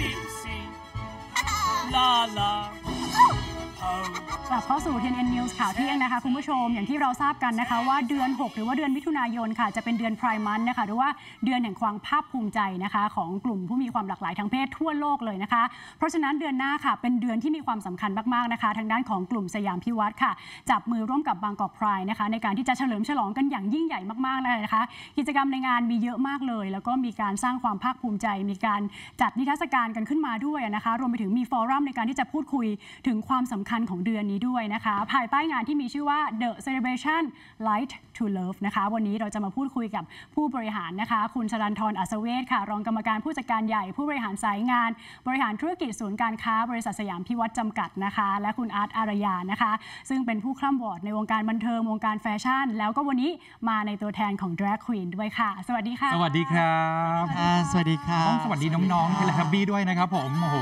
Deep Sea La La Hoกลับเข้าสู่ TNN News ข่าวเที่ยงนะคะคุณผู้ชมอย่างที่เราทราบกันนะคะว่าเดือน6หรือว่าเดือนมิถุนายนค่ะจะเป็นเดือน Pride Month นะคะหรือว่าเดือนแห่งความภาคภูมิใจนะคะของกลุ่มผู้มีความหลากหลายทางเพศทั่วโลกเลยนะคะเพราะฉะนั้นเดือนหน้าค่ะเป็นเดือนที่มีความสำคัญมากๆนะคะทางด้านของกลุ่มสยามพิวัตรค่ะจับมือร่วมกับ Bangkok Pride นะคะในการที่จะเฉลิมฉลองกันอย่างยิ่งใหญ่มากๆเลยนะคะกิจกรรมในงานมีเยอะมากเลยแล้วก็มีการสร้างความภาคภูมิใจมีการจัดนิทรรศการกันขึ้นมาด้วยนะคะรวมไปถึงมีฟอรัมในการที่จะพูดคุยถึงความสำคัญของเดือนนี้ด้วยนะคะภายใต้งานที่มีชื่อว่า The Celebration Light to Love นะคะวันนี้เราจะมาพูดคุยกับผู้บริหารนะคะคุณชลันธร อัศเวชค่ะรองกรรมการผู้จัดการใหญ่ผู้บริหารสายงานบริหารธุรกิจศูนย์การค้าบริษัทสยามพิวัตรจำกัดนะคะและคุณอาร์ต อารยานะคะซึ่งเป็นผู้คล่ำวอดในวงการบันเทิงวงการแฟชั่นแล้วก็วันนี้มาในตัวแทนของ Drag Queen ด้วยค่ะสวัสดีค่ะสวัสดีครับสวัสดีค่ะต้องสวัสดีน้องๆที่แลบบี้ด้วยนะครับผมโอ้โห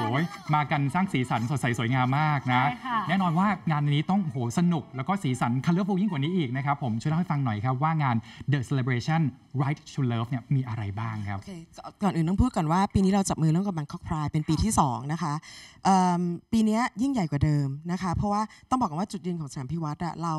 มากันสร้างสีสันสดใสสวยงามมากนะแน่นอนว่างานนี้ต้องโหสนุกแล้วก็สีสันคัลเลอร์ฟูลยิ่งกว่านี้อีกนะครับผมช่วยเล่าให้ฟังหน่อยครับว่างาน The Celebration Light to Love เนี่ยมีอะไรบ้างครับ okay. ก่อนอื่นต้องพูดก่อนว่าปีนี้เราจับมือร่วมกับ Bangkok Pride เป็นปีที่2นะคะปีนี้ยิ่งใหญ่กว่าเดิมนะคะเพราะว่าต้องบอกว่าจุดยืนของสยามพิวัตรเรา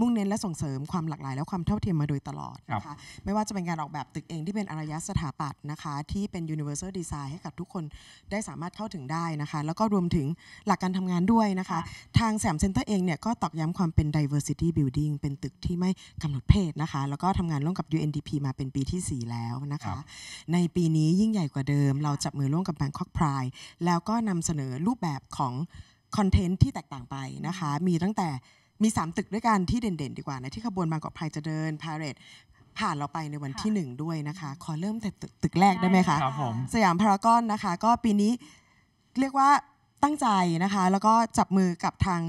มุ่งเน้นและส่งเสริมความหลากหลายและความเท่าเทียมมาโดยตลอดนะคะไม่ว่าจะเป็นการออกแบบตึกเองที่เป็นอารยสถาปัตย์นะคะที่เป็น Universal Design ให้กับทุกคนได้สามารถเข้าถึงได้นะคะแล้วก็รวมถึงหลักการทำงานด้วยนะคะทางSiam Center เองเนี่ยก็ตอกย้ำความเป็น diversity building เป็นตึกที่ไม่กำหนดเพศนะคะแล้วก็ทำงานร่วมกับ UNDP มาเป็นปีที่4แล้วนะคะในปีนี้ยิ่งใหญ่กว่าเดิมเราจับมือร่วมกับ Bangkok Pride แล้วก็นำเสนอรูปแบบของคอนเทนต์ที่แตกต่างไปนะคะมีตั้งแต่มี3ตึกด้วยกันที่เด่นๆดีกว่านะที่ขบวน Bangkok Pride จะเดิน Paradeผ่านเราไปในวันที่1ด้วยนะคะขอเริ่มแต่ตึกแรกได้ไหมคะสยามพารากอนนะคะก็ปีนี้เรียกว่าตั้งใจนะคะแล้วก็จับมือกับทาง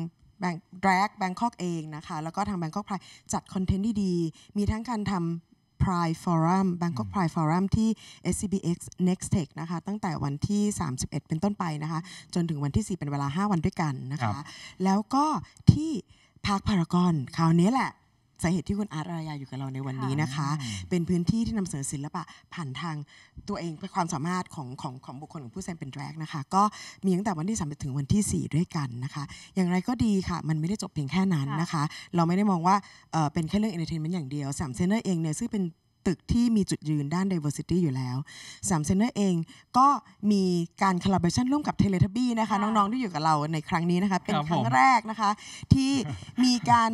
Drag Bangkok เองนะคะแล้วก็ทาง Bangkok Pride จัดคอนเทนต์ดีๆมีทั้งการทำ Pride Forum Bangkok Pride Forum ที่ SCBX Next Tech นะคะตั้งแต่วันที่31เป็นต้นไปนะคะจนถึงวันที่4เป็นเวลา5วันด้วยกันนะคะแล้วก็ที่พาร์คพารากอนคราวนี้แหละสาเหตุที่คุณอาร์ต อารยาอยู่กับเราในวันนี้นะคะเป็นพื้นที่ที่นำเสนอศิลปะผ่านทางตัวเองเป็นความสามารถของบุคคลของผู้แสดงเป็นแดรกนะคะก็มีตั้งแต่วันที่3ไปถึงวันที่4ด้วยกันนะคะอย่างไรก็ดีค่ะมันไม่ได้จบเพียงแค่นั้นนะคะเราไม่ได้มองว่าเป็นแค่เรื่องเอนเตอร์เทนเมนต์อย่างเดียวSiam Centerเองเนี่ยซึ่งเป็นตึกที่มีจุดยืนด้าน diversity อยู่แล้วSiam Centerเองก็มีการ collaboration ร่วมกับ Teletubbies นะคะน้องๆที่อยู่กับเราในครั้งนี้นะคะเป็นครั้งแรกนะคะที่มีการ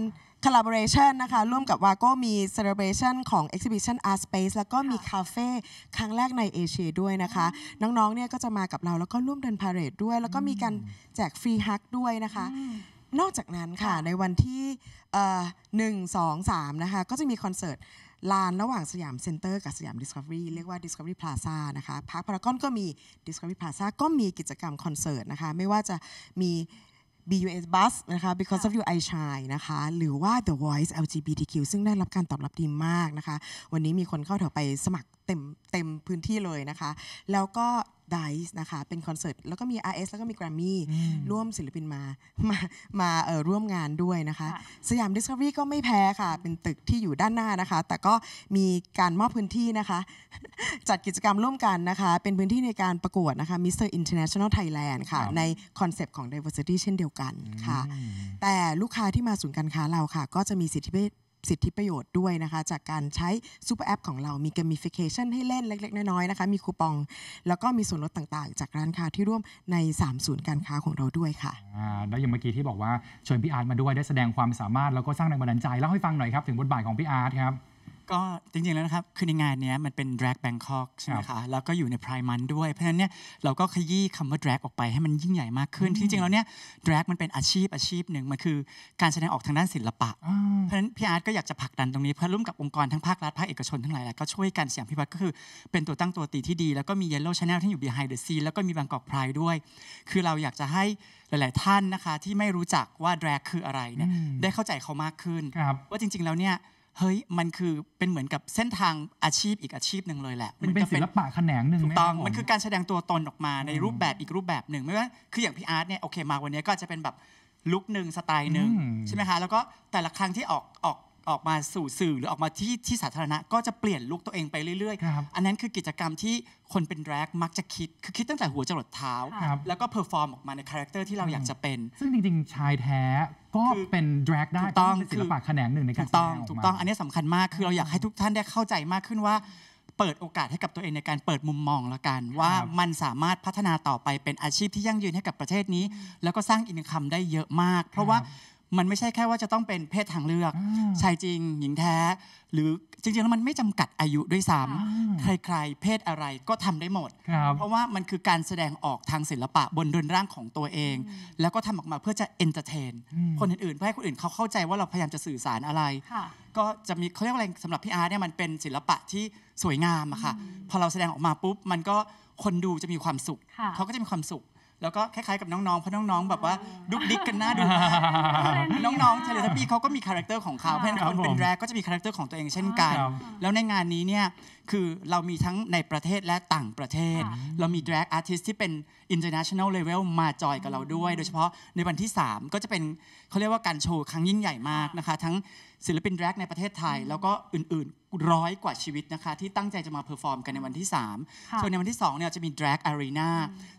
collaboration นะคะร่วมกับวาโก้มี celebration ของ exhibition art space แล้วก็มีคาเฟ่ครั้งแรกในเอเชียด้วยนะคะน้องๆเนี่ยก็จะมากับเราแล้วก็ร่วมเดินพาเหรดด้วยแล้วก็มีการแจกฟรีฮักด้วยนะคะนอกจากนั้นค่ะในวันที่1, 2, 3นะคะก็จะมีคอนเสิร์ตลานระหว่างสยามเซ็นเตอร์กับสยาม Discovery เรียกว่า Discovery Plaza นะคะพาร์คพารากอนก็มี Discovery Plaza ก็มีกิจกรรมคอนเสิร์ตนะคะไม่ว่าจะมีBUS Bus นะคะ Because of You I Shine นะคะหรือว่า The Voice LGBTQ ซึ่งได้รับการตอบรับดีมากนะคะวันนี้มีคนเข้าแถวไปสมัครเต็มพื้นที่เลยนะคะแล้วก็Dice นะคะเป็นคอนเสิร์ตแล้วก็มี RS แล้วก็มี Grammy ร่วมศิลปินมาร่วมงานด้วยนะคะสยาม Discovery ก็ไม่แพ้ค่ะเป็นตึกที่อยู่ด้านหน้านะคะแต่ก็มีการมอบพื้นที่นะคะจัดกิจกรรมร่วมกันนะคะเป็นพื้นที่ในการประกวดนะคะ Mr. International Thailand ค่ะในคอนเซปต์ของ Diversity เช่นเดียวกันค่ะแต่ลูกค้าที่มาศูนย์การค้าเราค่ะก็จะมีสิทธิประโยชน์ด้วยนะคะจากการใช้ซูเปอร์แอปของเรามี gamification ให้เล่นเล็กๆน้อยๆนะคะมีคูปองแล้วก็มีส่วนลดต่างๆจากร้านค้าที่ร่วมใน3ศูนย์การค้าของเราด้วยค่ะแล้วอย่างเมื่อกี้ที่บอกว่าชวนพี่อาร์ตมาด้วยได้แสดงความสามารถแล้วก็สร้างแรงบันดาลใจเล่าให้ฟังหน่อยครับถึงบทบาทของพี่อาร์ตครับก็จริงๆแล้วนะครับคือในงานนี้มันเป็น Drag Bangkok ใช่ไหมคะแล้วก็อยู่ใน Pride Month ด้วยเพราะฉะนั้นเนี่ยเราก็ขยี้คำว่า Drag ออกไปให้มันยิ่งใหญ่มากขึ้นที่จริงแล้วเนี่ย Drag มันเป็นอาชีพหนึ่งมันคือการแสดงออกทางด้านศิลปะเพราะฉะนั้นพี่อาร์ตก็อยากจะผลักดันตรงนี้เพื่อร่วมกับองค์กรทั้งภาครัฐภาคเอกชนทั้งหลายแล้วก็ช่วยกันSiam พิวัตรก็คือเป็นตัวตั้งตัวตีที่ดีแล้วก็มี Yellow Channel ที่อยู่ Behind the Scene แล้วก็มี Bangkok Pride ด้วยคือเราอยากจะให้หลายๆท่านนะคะที่ไม่รู้จักว่า Drag คืออะไรเนี่ยได้เข้าใจเขามากขึ้นว่าจริงๆแล้วเนี่ยเฮ้ยมันคือเป็นเหมือนกับเส้นทางอาชีพอีกอาชีพหนึ่งเลยแหละมันเป็นศิลปะแขนงหนึ่งถูกต้องมันคือการแสดงตัวตนออกมาในรูปแบบอีกรูปแบบหนึ่งไม่ว่าคืออย่างพี่อาร์ตเนี่ยโอเคมาวันนี้ก็จะเป็นแบบลุคหนึ่งสไตล์หนึ่งใช่ไหมคะแล้วก็แต่ละครั้งที่ออก ออกมาสู่สื่อหรือออกมาที่สาธารณะก็จะเปลี่ยนลุคตัวเองไปเรื่อยๆอันนั้นคือกิจกรรมที่คนเป็นแดร็กมักจะคิดคือคิดตั้งแต่หัวจรดเท้าแล้วก็เพอร์ฟอร์มออกมาในคาแรคเตอร์ที่เราอยากจะเป็นซึ่งจริงๆชายแท้ก็เป็นแดร็กได้ต้องศิลปะแขนงหนึ่งในการถูกต้องอันนี้สำคัญมากคือเราอยากให้ทุกท่านได้เข้าใจมากขึ้นว่าเปิดโอกาสให้กับตัวเองในการเปิดมุมมองละกันว่ามันสามารถพัฒนาต่อไปเป็นอาชีพที่ยั่งยืนให้กับประเทศนี้แล้วก็สร้างอินคัมได้เยอะมากเพราะว่ามันไม่ใช่แค่ว่าจะต้องเป็นเพศทางเลือกชายจริงหญิงแท้หรือจริงๆแล้วมันไม่จำกัดอายุด้วยซ้ำใครๆเพศอะไรก็ทำได้หมดเพราะว่ามันคือการแสดงออกทางศิลปะบนเรือนร่างของตัวเองแล้วก็ทำออกมาเพื่อจะเอนเตอร์เทนคนอื่นๆเพื่อให้คนอื่นเขาเข้าใจว่าเราพยายามจะสื่อสารอะไรก็จะมีเขาเรียกว่าอะไรสำหรับพี่อาร์ตเนี่ยมันเป็นศิลปะที่สวยงามอะค่ะพอเราแสดงออกมาปุ๊บมันก็คนดูจะมีความสุขเขาก็จะมีความสุขแล้วก็คล้ายๆกับน้องๆเพราะน้องๆแบบว่าดุ๊กดิ๊กกันหน้าดูน้องๆเทเลทัพปี้เขาก็มีคาแรคเตอร์ของเขาเพราะฉะนั้นคนเป็นแดร็กก็จะมีคาแรคเตอร์ของตัวเองเช่นกันแล้วในงานนี้เนี่ยคือเรามีทั้งในประเทศและต่างประเทศเรามีแดร็กอาร์ติสต์ที่เป็น international level มาจอยกับเราด้วยโดยเฉพาะในวันที่3ก็จะเป็นเขาเรียกว่าการโชว์ครั้งยิ่งใหญ่มากนะคะทั้งศิลปินแดร็กในประเทศไทยแล้วก็อื่นๆ100 กว่าชีวิตนะคะที่ตั้งใจจะมาเพอร์ฟอร์มกันในวันที่3ส่วนในวันที่2เนี่ยจะมี Drag Arena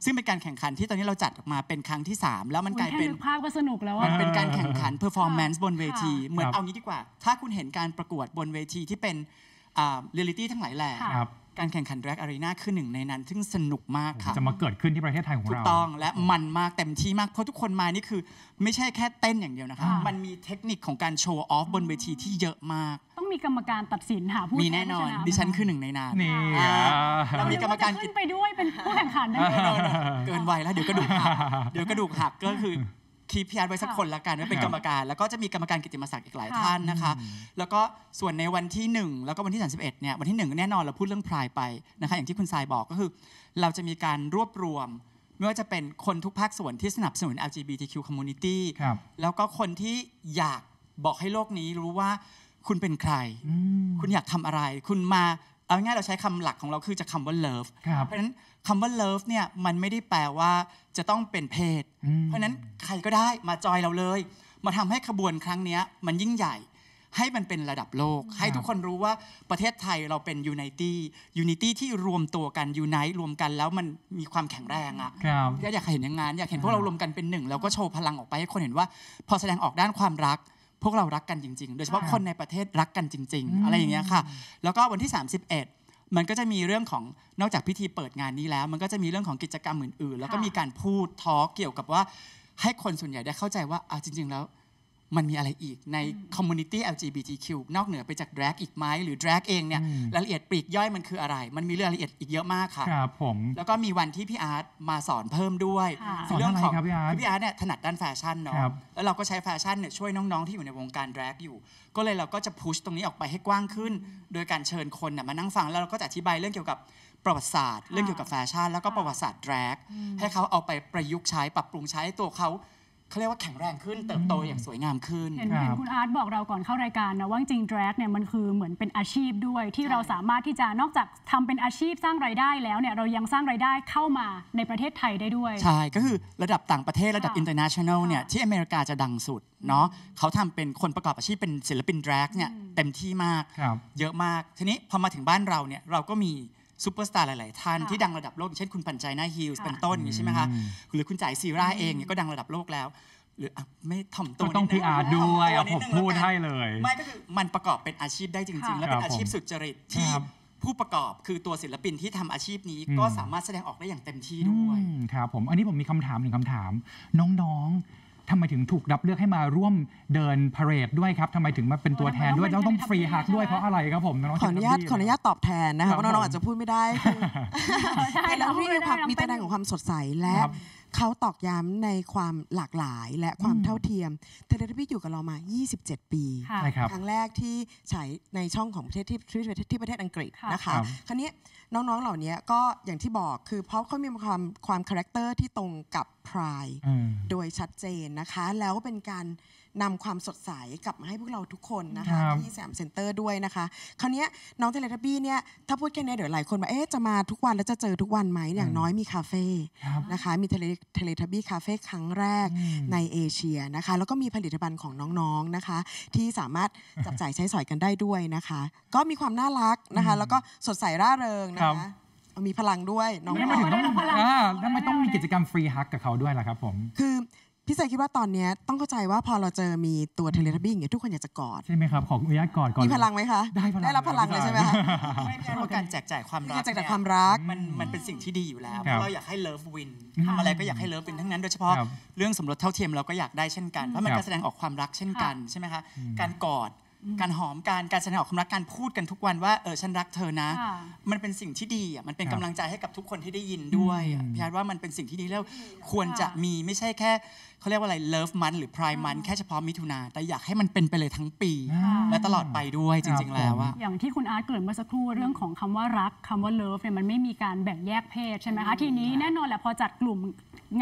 ซึ่งเป็นการแข่งขันที่ตอนนี้เราจัดออกมาเป็นครั้งที่3แล้วมันกลายเป็นภาคสนุกแล้วมันเป็นการแข่งขัน performance บนเวทีเหมือนเอางี้ดีกว่าถ้าคุณเห็นการประกวดบนเวทีที่เป็นเรียลลิตี้ทั้งหลายแหล่การแข่งขัน Drag Arena คือหนึ่งในนั้นซึ่งสนุกมากค่ะจะมาเกิดขึ้นที่ประเทศไทยของเราถูกต้องและมันมากเต็มที่มากเพราะทุกคนมานี่คือไม่ใช่แค่เต้นอย่างเดียวนะคะมันมีเทคนิคของการโชว์ออฟบนเวทีที่เยอะมากต้องมีกรรมการตัดสินหาผู้มีแน่นอนดิฉันคือหนึ่งในนั้นแล้วมีกรรมการขึ้นไปด้วยเป็นผู้แข่งขันได้เกินวัยแล้วเดี๋ยวกระดูกหักก็คือคีพีอาร์ไว้สักคนละกันว่าเป็นกรรมการแล้วก็จะมีกรรมการกิตติมศักดิ์อีกหลายท่านนะคะแล้วก็ส่วนในวันที่1แล้วก็วันที่31เนี่ยวันที่1แน่นอนเราพูดเรื่องพรายไปนะคะอย่างที่คุณทรายบอกก็คือเราจะมีการรวบรวมไม่ว่าจะเป็นคนทุกภาคส่วนที่สนับสนุน LGBTQ community แล้วก็คนที่อยากบอกให้โลกนี้รู้ว่าคุณเป็นใครคุณอยากทำอะไรคุณมาเอาง่ายเราใช้คำหลักของเราคือจะคำว่า love เพราะฉะนั้นคำว่า love เนี่ยมันไม่ได้แปลว่าจะต้องเป็นเพศเพราะนั้นใครก็ได้มาจอยเราเลยมาทำให้ขบวนครั้งนี้มันยิ่งใหญ่ให้มันเป็นระดับโลกให้ทุกคนรู้ว่าประเทศไทยเราเป็น unity ที่รวมตัวกัน unite รวมกันแล้วมันมีความแข็งแรงอ่ะอยากเห็นอย่างนั้นอยากเห็นพวกเรารวมกันเป็นหนึ่งแล้วก็โชว์พลังออกไปให้คนเห็นว่าพอแสดงออกด้านความรักพวกเรารักกันจริงๆโดยเฉพาะคนในประเทศรักกันจริงๆอะไรอย่างเงี้ยค่ะแล้วก็วันที่31มันก็จะมีเรื่องของนอกจากพิธีเปิดงานนี้แล้วมันก็จะมีเรื่องของกิจกรรมอื่นๆแล้วก็มีการพูดทอล์กเกี่ยวกับว่าให้คนส่วนใหญ่ได้เข้าใจว่าจริงๆแล้วมันมีอะไรอีกในคอมมูนิตี้ LGBTQ นอกเหนือไปจาก drag อีกไหมหรือ drag เองเนี่ยรายละเอียดปลีกย่อยมันคืออะไรมันมีรายละเอียดอีกเยอะมากค่ะครับผมแล้วก็มีวันที่พี่อาร์ตมาสอนเพิ่มด้วยเรื่องของพี่อาร์ตเนี่ยถนัดด้านแฟชั่นเนาะแล้วเราก็ใช้แฟชั่นเนี่ยช่วยน้องๆที่อยู่ในวงการ drag อยู่ก็เลยเราก็จะพุชตรงนี้ออกไปให้กว้างขึ้นโดยการเชิญคนมานั่งฟังแล้วเราก็จะอธิบายเรื่องเกี่ยวกับประวัติศาสตร์เรื่องเกี่ยวกับแฟชั่นแล้วก็ประวัติศาสตร์ drag ให้เขาเอาไปประยุกต์ใช้ปรับปรุงใช้ตัวเขาเขาเรียกว่าแข็งแรงขึ้นเติบโตอย่างสวยงามขึ้นเห็นคุณอาร์ตบอกเราก่อนเข้ารายการนะว่าจริง drag เนี่ยมันคือเหมือนเป็นอาชีพด้วยที่เราสามารถที่จะนอกจากทำเป็นอาชีพสร้างรายได้แล้วเนี่ยเรายังสร้างรายได้เข้ามาในประเทศไทยได้ด้วยใช่ก็คือระดับต่างประเทศระดับ international เนี่ยที่อเมริกาจะดังสุดเนาะเขาทำเป็นคนประกอบอาชีพเป็นศิลปิน drag เนี่ยเต็มที่มากเยอะมากทีนี้พอมาถึงบ้านเราเนี่ยเราก็มีซูเปอร์สตาร์หลายๆท่านที่ดังระดับโลกเช่นคุณปัญชัยนาฮิลส์เป็นต้นอย่างนี้ใช่ไหมคะหรือคุณจ่ายซีร่าเองก็ดังระดับโลกแล้วหรือไม่ถ่อมตัวต้องพิอาร์ด้วยผมพูดให้เลยไม่ก็คือมันประกอบเป็นอาชีพได้จริงๆและเป็นอาชีพสุจริตที่ผู้ประกอบคือตัวศิลปินที่ทำอาชีพนี้ก็สามารถแสดงออกได้อย่างเต็มที่ด้วยครับผมอันนี้ผมมีคำถาม1 คำถามน้องๆทำไมถึงถูกรับเลือกให้มาร่วมเดินพาเรดด้วยครับทำไมถึงมาเป็นตัวแทนด้วยแล้วต้องฟรีฮักด้วยเพราะอะไรครับผมน้องขออนุญาตตอบแทนนะคะเพราะน้องอาจจะพูดไม่ได้แต่เราที่มีตระหนักของความสดใสและเขาตอกย้ำในความหลากหลายและความเท่าเทียมเทเลทัพปี้อยู่กับเรามา27 ปีครั้งแรกที่ฉายในช่องของประเทศที่ประเทศอังกฤษนะคะคราวนี้น้องๆเหล่านี้ก็อย่างที่บอกคือเพราะเขามีความคาแรคเตอร์ที่ตรงกับไพร์โดยชัดเจนนะคะแล้วเป็นการ นำความสดใสกลับมาให้พวกเราทุกคนนะคะที่Siam Centerด้วยนะคะคราวนี้น้องเทเลทับบี้เนี่ยถ้าพูดแค่นี้เดี๋ยวหลายคนบอกเอ๊ะจะมาทุกวันแล้วจะเจอทุกวันไหมอย่างน้อยมีคาเฟ่นะคะมีเทเลทับบี้คาเฟ่ครั้งแรกในเอเชียนะคะแล้วก็มีผลิตภัณฑ์ของน้องๆนะคะที่สามารถจับจ่ายใช้สอยกันได้ด้วยนะคะก็มีความน่ารักนะคะแล้วก็สดใสร่าเริงนะคะมีพลังด้วยน้องทำไมต้องมีกิจกรรมฟรีฮักกับเขาด้วยล่ะครับผมคือพี่เซคิดว่าตอนนี้ต้องเข้าใจว่าพอเราเจอมีตัวเทเลทับบี้อย่างเงี้ยทุกคนอยากจะกอดใช่ไหมครับขออนุญาตกอดก่อนมีพลังไหมคะได้รับพลังเลยใช่ไหมคะเพราะการแจกจ่ายความรักแจกจ่ายความรักมันเป็นสิ่งที่ดีอยู่แล้วเราอยากให้เลิฟวินทำอะไรก็อยากให้เลิฟวินทั้งนั้นโดยเฉพาะเรื่องสมรสเท่าเทียมเราก็อยากได้เช่นกันเพราะมันการแสดงออกความรักเช่นกันใช่ไหมคะการกอดการหอมการแสดงออกความรักการพูดกันทุกวันว่าเออฉันรักเธอนะมันเป็นสิ่งที่ดีอ่ะมันเป็นกำลังใจให้กับทุกคนที่ได้ยินด้วยพี่อาร์ตว่ามันเป็นสิ่งที่ดีแล้วควรจะมีไม่ใช่แค่เขาเรียกว่าอะไร Love Month หรือ Pride Month แค่เฉพาะมิถุนาแต่อยากให้มันเป็นไปเลยทั้งปีและตลอดไปด้วยจริงๆแล้วว่าอย่างที่คุณอาร์ตเกริ่นเมื่อสักครู่เรื่องของคำว่ารักคำว่า Love เนี่ยมันไม่มีการแบ่งแยกเพศใช่ไหมคะทีนี้แน่นอนแหละพอจัดกลุ่ม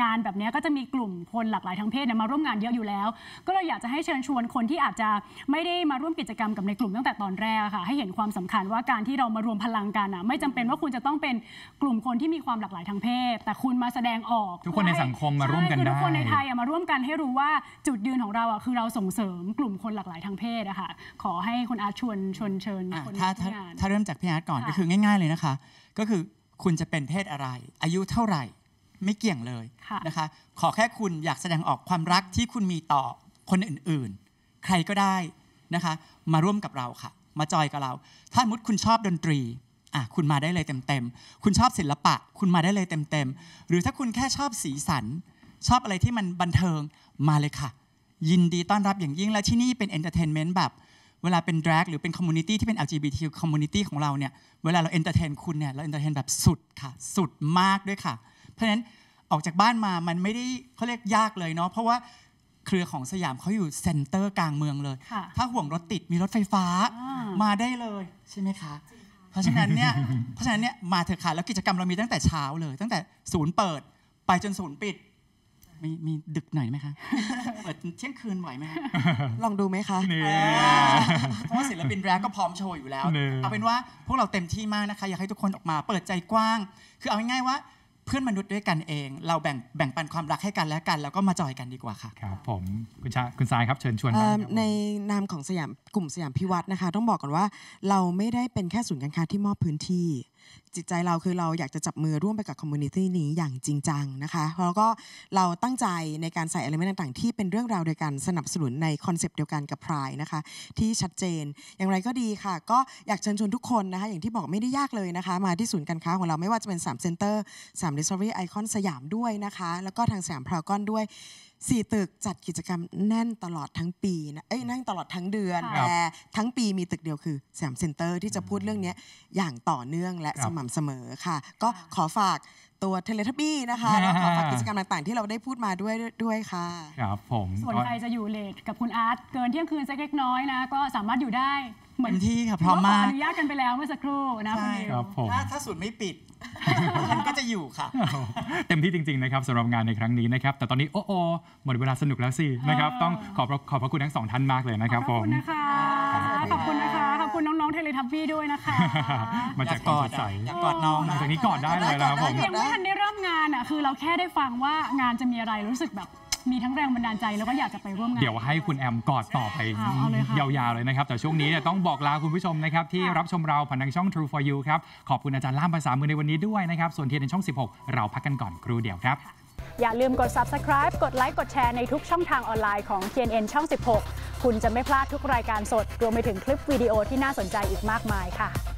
งานแบบนี้ก็จะมีกลุ่มคนหลากหลายทางเพศมาร่วมงานเยอะอยู่แล้วก็เลยอยากจะให้เชิญชวนคนที่อาจจะไม่ได้มาร่วมกิจกรรมกับในกลุ่มตั้งแต่ตอนแรกค่ะให้เห็นความสำคัญว่าการที่เรามารวมพลังกันอ่ะไม่จำเป็นว่าคุณจะต้องเป็นกลุ่มคนที่มีความหลากหลายทางเพศแต่คุณมาแสดงออกทุกคนในสังคมมาร่วมกันได้ทุกคนในไทยมาร่วมกันให้รู้ว่าจุดยืนของเราอ่ะคือเราส่งเสริมกลุ่มคนหลากหลายทางเพศนะคะขอให้คุณอาร์ตชวนเชิญคนถ้าเริ่มจากพี่อาร์ตก่อนก็คือง่ายๆเลยนะคะก็คือคุณจะเป็นเพศอะไรอายุเท่าไหร่ไม่เกี่ยงเลยนะคะขอแค่คุณอยากแสดงออกความรักที่คุณมีต่อคนอื่นๆใครก็ได้นะคะมาร่วมกับเราค่ะมาจอยกับเราถ้ามุดคุณชอบดนตรีคุณมาได้เลยเต็มๆคุณชอบศิลปะคุณมาได้เลยเต็มๆหรือถ้าคุณแค่ชอบสีสันชอบอะไรที่มันบันเทิงมาเลยค่ะยินดีต้อนรับอย่างยิ่งและที่นี่เป็นเอนเตอร์เทนเมนต์แบบเวลาเป็น drag หรือเป็นคอมมูนิตี้ที่เป็น LGBT คอมมูนิตี้ของเราเนี่ยเวลาเราเอนเตอร์เทนคุณเนี่ยเราเอนเตอร์เทนแบบสุดค่ะสุดมากด้วยค่ะเพราะฉะนั้นออกจากบ้านมามันไม่ได้เขาเรียกยากเลยเนาะเพราะว่าเครือของสยามเขาอยู่เซ็นเตอร์กลางเมืองเลยถ้าห่วงรถติดมีรถไฟฟ้ามาได้เลยใช่ไหมคะเพราะฉะนั้นเนี่ยมาเถอะค่ะแล้วกิจกรรมเรามีตั้งแต่เช้าเลยตั้งแต่ศูนย์เปิดไปจนศูนย์ปิดมีดึกหน่อยไหมคะเปิดเที่ยงคืนไหวไหมลองดูไหมคะเพราะว่าศิลปินแร็กก็พร้อมโชว์อยู่แล้วเอาเป็นว่าพวกเราเต็มที่มากนะคะอยากให้ทุกคนออกมาเปิดใจกว้างคือเอาง่ายๆว่าเพื่อนมนุษย์ด้วยกันเองเราแบ่งปันความรักให้กันและกันแล้วก็มาจอยกันดีกว่าค่ะครับผมคุณทรายครับเชิญชวนในนามของสยามกลุ่มสยามพิวัฒน์นะคะต้องบอกก่อนว่าเราไม่ได้เป็นแค่ศูนย์การค้าที่มอบพื้นที่จิตใจเราคือเราอยากจะจับมือร่วมไปกับคอมมูนิตี้นี้อย่างจริงจังนะคะแล้วก็เราตั้งใจในการใส่อะไรต่างๆที่เป็นเรื่องราวเดียวกันสนับสนุนในคอนเซปต์เดียวกันกับ Pride นะคะที่ชัดเจนอย่างไรก็ดีค่ะก็อยากเชิญชวนทุกคนนะคะอย่างที่บอกไม่ได้ยากเลยนะคะมาที่ศูนย์การค้าของเราไม่ว่าจะเป็นSiam Center 3 Discovery Icon สยามด้วยนะคะแล้วก็ทางสยามพารากอนด้วย4 ตึกจัดกิจกรรมแน่นตลอดทั้งปีนะแน่นตลอดทั้งเดือนแต่ทั้งปีมีตึกเดียวคือสยามเซ็นเตอร์ที่จะพูดเรื่องนี้อย่างต่อเนื่องและสม่ำเสมอค่ะก็ขอฝากตัวเทเลทับบี้นะคะแล้วก็ฝากกิจกรรมต่างๆที่เราได้พูดมาด้วยค่ะครับผมส่วนใครจะอยู่เลทกับคุณอาร์ตเกินเที่ยงคืนสักเล็กน้อยนะก็สามารถอยู่ได้เหมือนที่ค่ะพร้อมมากอนุญาตกันไปแล้วเมื่อสักครู่นะคุณนิวถ้าศูนย์ไม่ปิดฉันก็จะอยู่ค่ะเต็มที่จริงๆนะครับสำหรับงานในครั้งนี้นะครับแต่ตอนนี้โอ้หมดเวลาสนุกแล้วสินะครับต้องขอบพระคุณทั้งสองท่านมากเลยนะครับผมขอบคุณนะคะขอบคุณนะคะขอบคุณน้องๆเทเลทับบี้ด้วยนะคะมาจากกอดใส่กอดน้องจากนี้กอดได้เลยนะครับผมยังไม่ทันได้เริ่มงานอ่ะคือเราแค่ได้ฟังว่างานจะมีอะไรรู้สึกแบบมีทั้งแรงบันดาลใจแล้วก็อยากจะไปร่วมงานเดี๋ยวให้คุณแอมกอดต่อไปยาวๆเลยนะครับแต่ช่วงนี้ต้องบอกลาคุณผู้ชมนะครับที่รับชมเราผ่านทางช่อง True For You ครับขอบคุณอาจารย์ล่ามภาษามือในวันนี้ด้วยนะครับส่วนTNNช่อง 16เราพักกันก่อนครู่เดียวครับอย่าลืมกด Subscribe กดไลค์กดแชร์ในทุกช่องทางออนไลน์ของ TNN ช่อง 16คุณจะไม่พลาดทุกรายการสดรวมไปถึงคลิปวิดีโอที่น่าสนใจอีกมากมายค่ะ